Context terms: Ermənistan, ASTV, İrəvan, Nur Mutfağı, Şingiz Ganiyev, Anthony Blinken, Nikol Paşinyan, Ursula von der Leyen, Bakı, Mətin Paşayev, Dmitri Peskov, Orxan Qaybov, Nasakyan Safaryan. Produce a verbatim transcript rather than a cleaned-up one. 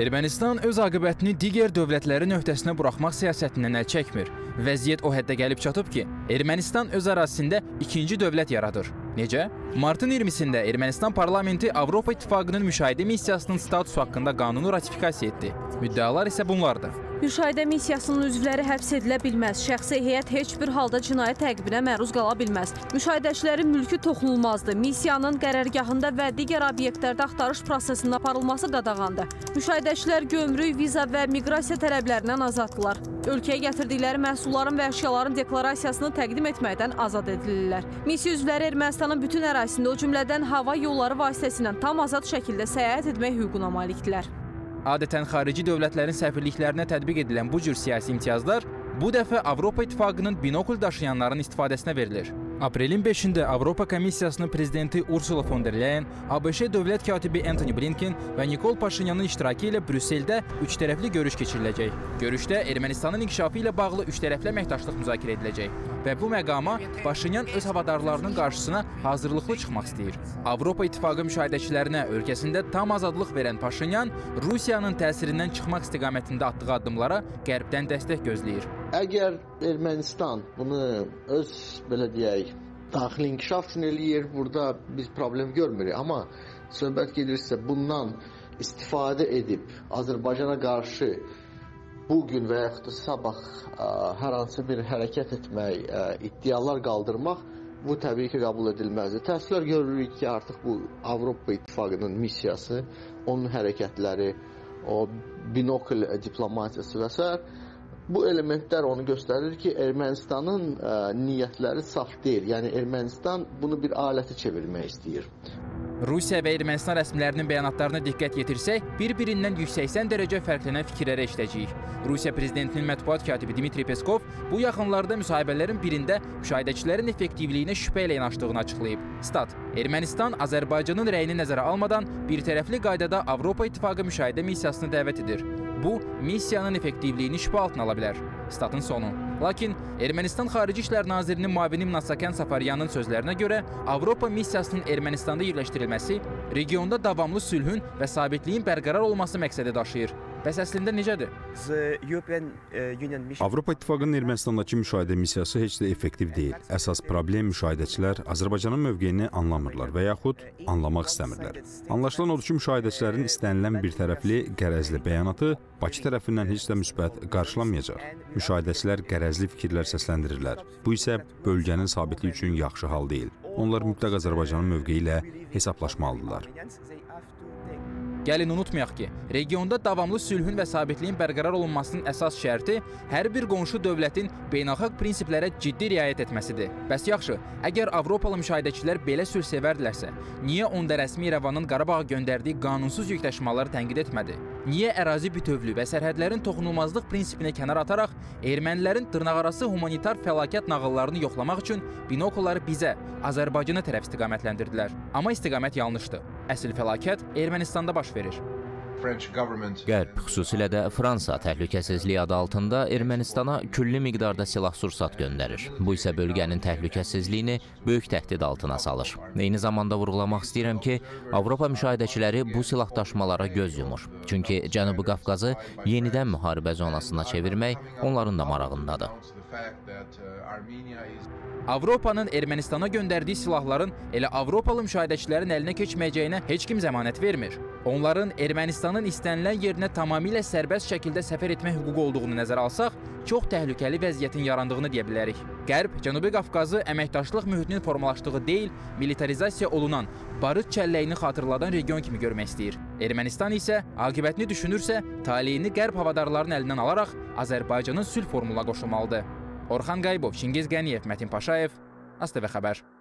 Ermənistan öz aqibətini digər dövlətlərin öhdəsinə buraxmaq siyasətindən əl çəkmir. Vəziyyət o həddə gəlib çatıb ki, Ermənistan öz ərazisində ikinci dövlət yaradır. Necə? martın iyirmisində Ermənistan parlamenti Avropa İttifaqının müşahidə missiyasının statusu haqqında qanunu ratifikasiya etdi. Müddəalar isə bunlardır. Müşahidə missiyasının üzvləri həbs edilə bilməz. Şəxsi heyət heç bir halda cinayət təqibinə məruz qala bilməz. Müşahidəçilərin mülkü toxunulmazdır. Missiyanın qərargahında və digər obyektlərdə axtarış prosesinin aparılması qadağandır. Müşahidəçilər gömrük, viza və miqrasiya tələblərindən azaddılar. Ölkəyə gətirdikləri məhsulların və əşyaların deklarasiyasını təqdim etməkdən azad edilirlər. Missiya üzvləri Ermənistanın bütün ərazisində, o cümlədən hava yolları vasitəsilə tam azad şəkildə səyahət etmək hüququna malikdirlər. Adətən xarici dövlətlərin səfirliklərinə tətbiq edilən bu cür siyasi imtiyazlar bu dəfə Avropa İttifaqının binokul daşıyanların istifadəsinə verilir. aprelin beşində Avropa Komissiyasının prezidenti Ursula von der Leyen, ABŞ dövlət katibi Anthony Blinken və Nikol Paşinyanın iştirakı ilə Brüsseldə üç tərəfli görüş keçiriləcək. Görüşdə Ermənistanın inkişafı ilə bağlı üç tərəfli əməkdaşlıq müzakirə ediləcək və bu məqama Paşinyan öz havadarlarının qarşısına hazırlıqlı çıxmaq istəyir. Avropa İttifaqı müşahidəçilərinə ölkəsində tam azadlıq verən Paşinyan Rusiyanın təsirindən çıxmaq istiqamətində atdığı addımlara qərbdən dəstək gözləyir. Əgər Ermənistan bunu öz, belə deyək, daxili inkişaf üçün eləyir, burada biz problem görmürük. Amma söhbət gelirsə bundan istifadə edib Azərbaycana qarşı bugün və yaxud da sabah ə, hər hansı bir hərəkət etmək, ə, iddialar qaldırmaq bu təbii ki qəbul edilməzdir. Təəssüflər görürük ki, artıq bu Avropa İttifaqının missiyası, onun hərəkətləri, o binokl diplomatiyası və s. Bu elementlər onu göstərir ki, Ermənistanın ə, niyyətləri saf deyil. Yəni, Ermənistan bunu bir alətə çevirmək istəyir. Rusiya və Ermənistan rəsmilərinin bəyanatlarına diqqət yetirsək, bir-birindən yüz səksən dərəcə fərqlənən fikirlərə işləyəcəyik. Rusiya prezidentinin mətbuat katibi Dmitri Peskov bu yaxınlarda müsahibələrin birində müşahidəçilərin effektivliyinə şübhə ilə yanaşdığını açıqlayıb. Stat: Ermənistan Azərbaycanın rəyini nəzərə almadan birtərəfli qaydada Avropa İttifaqı müşahidə missiyasını dəvət edir. Bu, missiyanın effektivliyini şübhə altına ala bilər. Statın sonu. Lakin Ermənistan Xarici İşlər Nazirinin müavini Nasakyan Safaryanın sözlərinə görə Avropa missiyasının Ermənistanda yerləşdirilməsi regionda davamlı sülhün və sabitliyin bərqərar olması məqsədi daşıyır. Bəs əslində necədir? Avropa İttifaqının Ermənistandakı müşahidə missiyası heç də effektiv deyil. Əsas problem müşahidəçilər Azərbaycanın mövqeyini anlamırlar və yaxud anlamaq istəmirlər. Anlaşılan odur ki, müşahidəçilərin istənilən birtərəfli qərəzli bəyanatı Bakı tərəfindən heç də müsbət qarşılanmayacaq. Müşahidəçilər qərəzli fikirlər səsləndirirlər. Bu isə bölgənin sabitliyi üçün yaxşı hal deyil. Onlar mütləq Azərbaycanın mövqeyi ilə hesablaşmalıdırlar. Gəlin unutmayaq ki, regionda davamlı sülhün və sabitliyin bərqərar olunmasının əsas şərti hər bir qonşu dövlətin beynəlxalq prinsiplərə ciddi riayət etməsidir. Bəs yaxşı, əgər Avropalı müşahidəçilər belə sülhsevərdilərsə, niyə onda rəsmi İrəvanın Qarabağa göndərdiyi qanunsuz yükləşmaları tənqid etmədi? Niyə ərazi bütövlüyü və sərhədlərin toxunulmazlıq prinsipini kənar ataraq ermənilərin dırnaqarası humanitar fəlakət nağıllarını yoxlamaq üçün binokulları bizə, Azərbaycana tərəf istiqamətləndirdilər? Amma istiqamət yanlışdır. Əsl fəlakət Ermənistanda baş verir. Qərb, xüsusilə də Fransa təhlükəsizliyi adı altında Ermənistana külli miqdarda silah-sursat göndərir. Bu isə bölgənin təhlükəsizliyini böyük təhdid altına salır. Eyni zamanda vurğulamaq istəyirəm ki, Avropa müşahidəçiləri bu silahdaşmalara göz yumur. Çünki Cənubi Qafqazı yenidən müharibə zonasına çevirmək onların da marağındadır. Avropanın Ermənistana göndərdiyi silahların elə Avropalı müşahidəçilərin əlinə keçməyəcəyinə heç kim zəmanət vermir. Onların Ermənistanın istənilən yerinə tamamilə sərbəst şəkildə səfər etmək hüququ olduğunu nəzərə alsaq, çox təhlükəli vəziyyətin yarandığını deyə bilərik. Qərb, Cənubi Qafqazı əməkdaşlıq mühitinin formalaşdığı deyil, militarizasiya olunan, barıt çəlləyini xatırladan region kimi görmək istəyir. Ermənistan isə aqibətini düşünürsə, taleyini Qərb havadarlarının əlindən alaraq Azərbaycanın sülh formuluna qoşulmalıdır. Orxan Qaybov, Şingiz Ganiyev, Mətin Paşayev, A S T V Xəbər.